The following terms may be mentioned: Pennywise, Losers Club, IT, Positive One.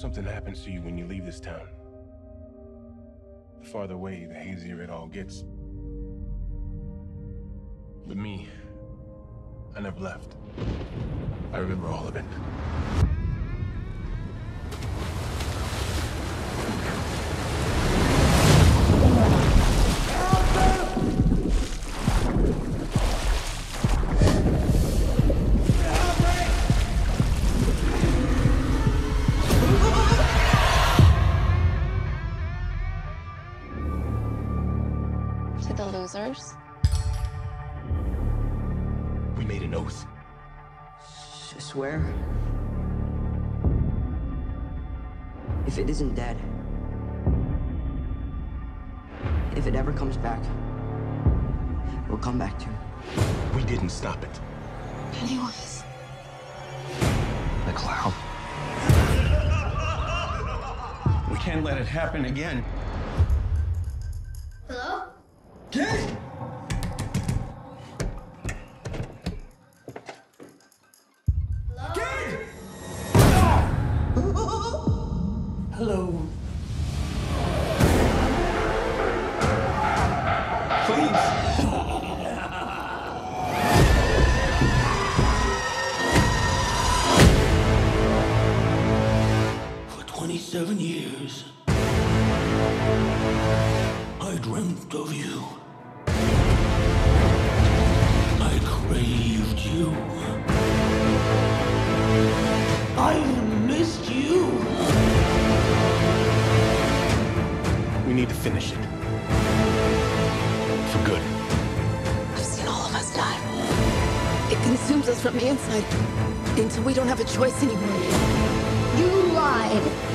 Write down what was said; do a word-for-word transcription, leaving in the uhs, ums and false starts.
Something happens to you when you leave this town. The farther away, the hazier it all gets. But me, I never left. I remember all of it. To the losers. We made an oath. S swear? If it isn't dead, if it ever comes back, we'll come back to it. We didn't stop it. Pennywise. The clown. We can't let it happen again. Hello? Kid! Hello? Kid! Hello? Hello? Please! For twenty-seven years, I dreamt of you. I craved you. I missed you. We need to finish it. For good. I've seen all of us die. It consumes us from the inside until we don't have a choice anymore. You lied.